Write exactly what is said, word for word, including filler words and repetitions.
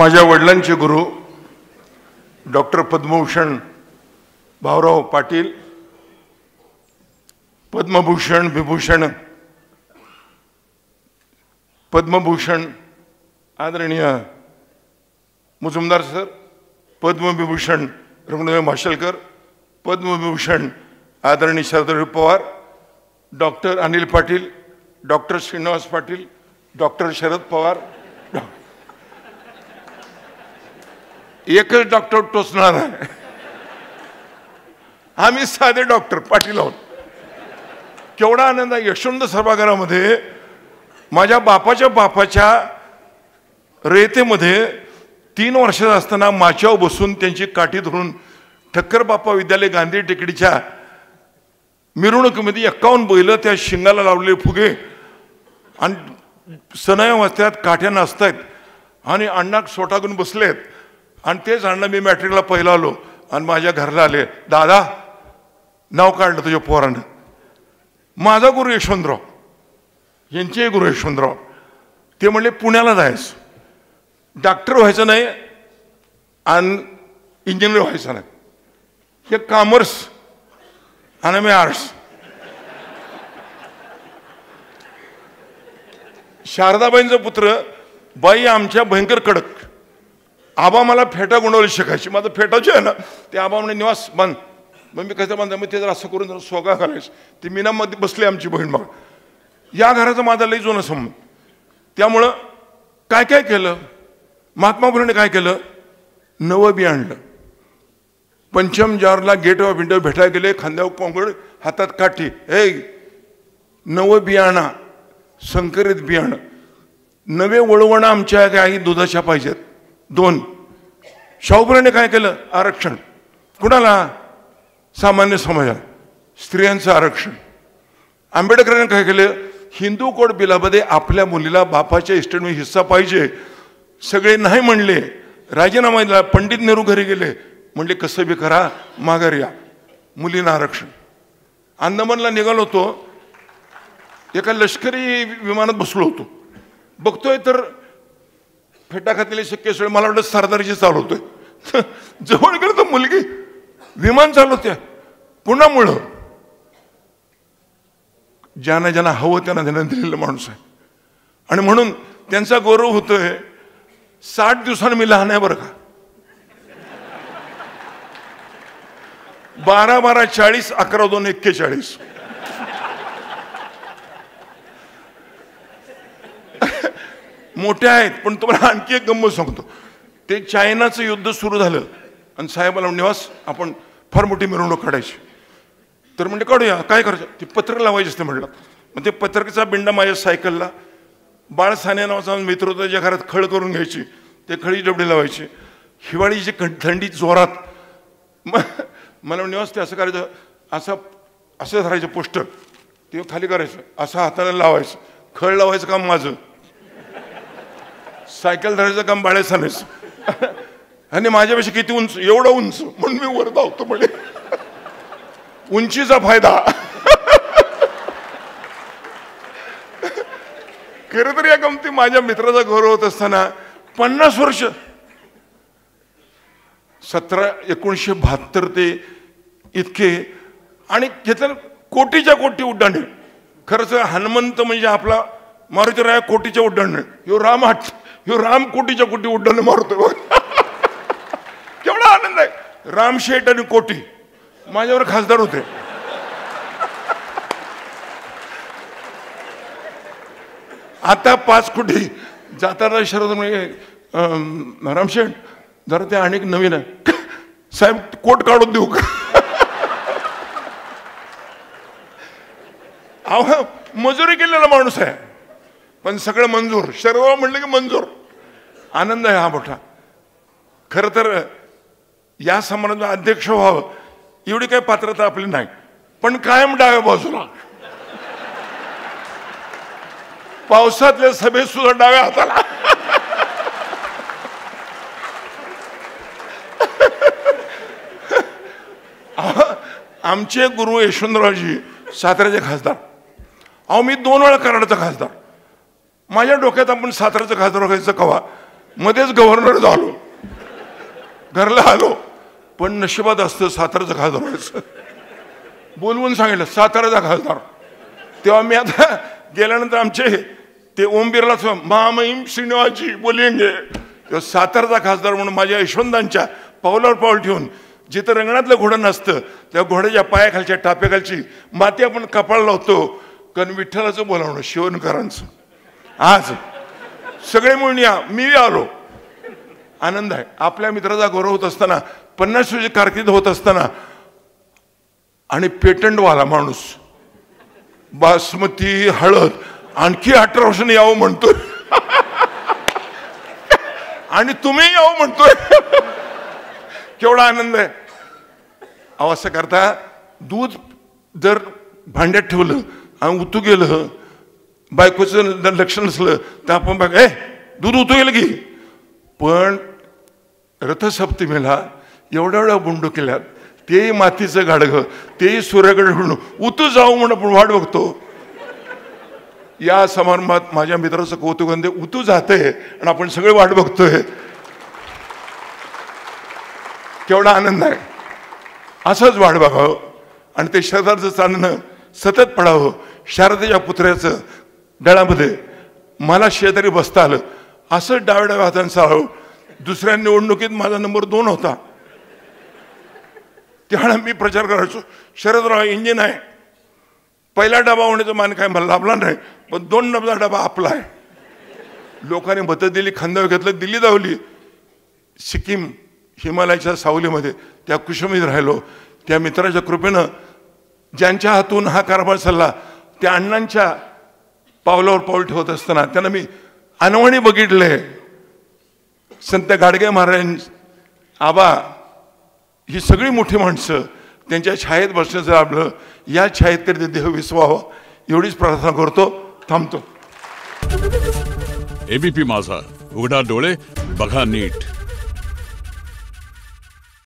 माझ्या वडिलांचे गुरु डॉक्टर पद्मभूषण भाऊराव पाटील, पद्मभूषण विभूषण पद्मभूषण आदरणीय मुजुमदार सर, पद्मविभूषण रघुनाथ माशेलकर, पद्मविभूषण आदरणीय Sharad Pawar, doctor Anil Patil, doctor Shrinivas Patil, doctor Sharad Pawar, एकच डॉक्टर टोचणार आहे, आम्ही साधे डॉक्टर पाटील आहोत. केवढा आनंद आहे. यशवंत सभागृहामध्ये माझ्या बापाच्या बापाच्या रेतेमध्ये तीन वर्षाचा असताना माच्यावर बसून त्यांची काठी धरून ठक्कर बाप्पा विद्यालय गांधी टेकडीच्या मिरवणुकीमध्ये एक्कावन्न बैलं त्या शिंगाला लावलेले फुगे आणि सनया वाजत्यात, काठ्या नाचतायत आणि अण्णा सोटागून बसलेत आणि तेच अण्णा मी मॅट्रिकला पहिला आलो आणि माझ्या घरला आले, दादा नाव काढलं तुझ्या पोरानं. माझा गुरु यशवंतराव, यांचे गुरु यशवंतराव, ते म्हणले पुण्याला जायचं, डॉक्टर व्हायचं नाही आणि इंजिनियर व्हायचं नाही, हे कॉमर्स आणि मी आर्ट्स. शारदाबाईंचा पुत्र बाई आमच्या भयंकर कडक. आबा मला फेटा गुंडवली शिकायची. माझं फेटा जे आहे ना ते आबा म्हणे निवास बांध, मग मी कसं बांधा, मग ते जर असं करून जरा सोगा घालायचं. ते मीनामध्ये बसले आमची बहीण. मग या घराचा माझा लई जुना संबंध. त्यामुळं काय काय केलं महात्मा फुलेने, काय केलं नवं बी आणलं. पंचम जॉर्जला गेट ऑफ इंडिया भेटायला गेले, खांद्यावर कोंगड हातात काठी, हे नवं बियाणा संकरित बियाणं, नवे वळवणं आमच्या काही दुधाच्या पाहिजेत दोन. शाहूपुराने काय केलं आरक्षण, कुणाला सामान्य समाजाला, स्त्रियांचं आरक्षण. आंबेडकरांनी काय केलं हिंदू कोड बिलामध्ये आपल्या मुलीला बापाच्या इस्टेटमध्ये हिस्सा पाहिजे. सगळे नाही म्हणले, राजीनामा दिला. पंडित नेहरू घरी गेले, म्हणले कसं बी करा माघार या, मुलींना आरक्षण. अंदमानला निघालो होतो, एका लष्करी विमानात बसलो होतो, बघतोय तर फेटा खातलेले शक्य सोय, मला वाटतं सरदारजी चालवतोय, जवळ गेलो तर मुलगी विमान चालवत्या. पुन्हा मुळं ज्यांना ज्यांना हवं त्यांना देण्यात दिलेलं माणूस आहे आणि म्हणून त्यांचा गौरव होतोय. साठ दिवसांनी मी लहान आहे बरं का. बारा बारा चाळीस, अकरा दोन एक्केचाळीस. मोठ्या आहेत पण तुम्हाला आणखी एक गंमत सांगतो. ते चायनाचं युद्ध सुरू झालं आणि साहेबाला निवास आपण फार मोठी मिरवणूक काढायची, तर म्हणजे काढूया काय करायचं, ते पत्रक लावायचे असते म्हटलं. मग ते पत्रकाचा बिंडा माझ्या सायकलला, बाळसाने नावाचा मित्र होता ज्या घरात खळ करून घ्यायची, ते खळी डबडे लावायची. हिवाळीची थंडी जोरात, मग मला निवास ते असं करायचं, असं असं धरायचं पोस्टर, ते खाली करायचं, असं हाताला लावायचं, खळ लावायचं काम माझं, सायकल धरायचं काम बाळ्यासानेचं. आणि माझ्यापेक्षा किती उंच, एवढं उंच, म्हणून मी वर धावतो म्हणे, उंचीचा फायदा. खरं तर या गमती माझ्या मित्राचा गौरव होत असताना पन्नास वर्ष सतरा एकोणीसशे बहात्तर ते इतके आणि घेतलं कोटीच्या कोटी उड्डाणे. खरंच हनुमंत म्हणजे आपला मारुतीराया कोटीच्या उड्डाणे, ह्यो राम हट ह्यो राम कोटीच्या कोटी उड्डाणे मारतो. केवढा आनंद आहे. रामशेठ आणि कोटी माझ्यावर खासदार होते. आता पाच कोटी जाताना शरद म्हणजे रामशेठ जरा ते अनेक नवीन आहे साहेब, कोट काढून देऊ का. अहो मजुरी केलेला माणूस आहे पण सगळं मंजूर. शरद म्हणलं की मंजूर. आनंद आहे हा मोठा. खरं तर या समारंभात अध्यक्ष व्हावं एवढी काही पात्रता आपली नाही, पण कायम डाव्या बाजूला, पावसातल्या सभेत सुद्धा डाव्या हाताला. आमचे गुरु यशवंतरावजी साताऱ्याचे खासदार. अहो मी दोन वेळा कराडाचा खासदार. माझ्या डोक्यात आपण साताऱ्याचं खासदार व्हायचं कवा, मध्येच गव्हर्नर झालो, घरला आलो, पण नशिबात असतं साताराचा खासदार व्हायचं. बोलवून सांगितलं साताराचा खासदार. तेव्हा मी आता गेल्यानंतर आमचे ते ओम बिर्लाच महामहिम श्रीनिवासजी बोलेंगे, तेव्हा साताराचा खासदार म्हणून माझ्या यशवंतांच्या पावलावर पाऊल ठेवून, जिथं रंगणातलं घोडं नसतं त्या घोड्याच्या पायाखालच्या टाप्याखालची माती आपण कपाळ लावतो, कारण विठ्ठलाचं बोलावणं शिवणकरांचं. आज सगळे म्हणून या, मी आलो, आनंद आहे. आपल्या मित्राचा गौरव होत असताना, पन्नास वर्षाची कारकीर्द होत असताना, आणि पेटंटवाला माणूस बासमती हळद आणखी अठरा वर्षांनी यावं म्हणतोय आणि तुम्ही यावं म्हणतोय, केवढा आनंद आहे. अहो असं करता दूध जर भांड्यात ठेवलं आणि उतू गेलं, बायकोचं लक्ष नसलं तर आपण बघ ए दूध उतू गेलं की. पण रथसप्तमीला एवढ्या एवढ्या बुंडू केल्यात, तेही मातीचं गाडगं, तेही सूर्याकडे म्हणून उतू जाऊ म्हणून आपण वाट बघतो. या समारंभात माझ्या मित्राचं कौतुक, उतू जातंय आणि आपण सगळे वाट बघतोय, केवढा आनंद आहे. असंच वाट बघावं आणि ते शरदाचं चांदणं सतत पडावं. शारदेच्या पुत्र्याचं डळामध्ये मला शेजारी बसता आलं, असंच डाव्या डाव्या हातानं चाळावं. दुसऱ्या निवडणुकीत माझा नंबर दोन होता, त्यावेळा मी प्रचार करायचो, शरदराव इंजिन आहे, पहिला डबा होण्याचं मान काय मला लाभला नाही, पण दोन नंबरचा डबा आपला आहे. लोकांनी मतं दिली, खांद्यावर घेतलं, दिल्ली धावली. सिक्कीम हिमालयाच्या सावलीमध्ये त्या कुशमीत राहिलो. त्या मित्राच्या कृपेनं ज्यांच्या हातून हा कारभार चालला, त्या अण्णांच्या पावलावर पाऊल ठेवत असताना त्यांना मी अनवणी बघितले. संत गाडगे महाराज, आबा, ही सगळी मोठी माणसं, त्यांच्या छायेत बसण्याचं लाभलं. या छायेत तरी देह विसवावा एवढीच प्रार्थना करतो. थांबतो. एबीपी माझा, उघडा डोळे, बघा नीट.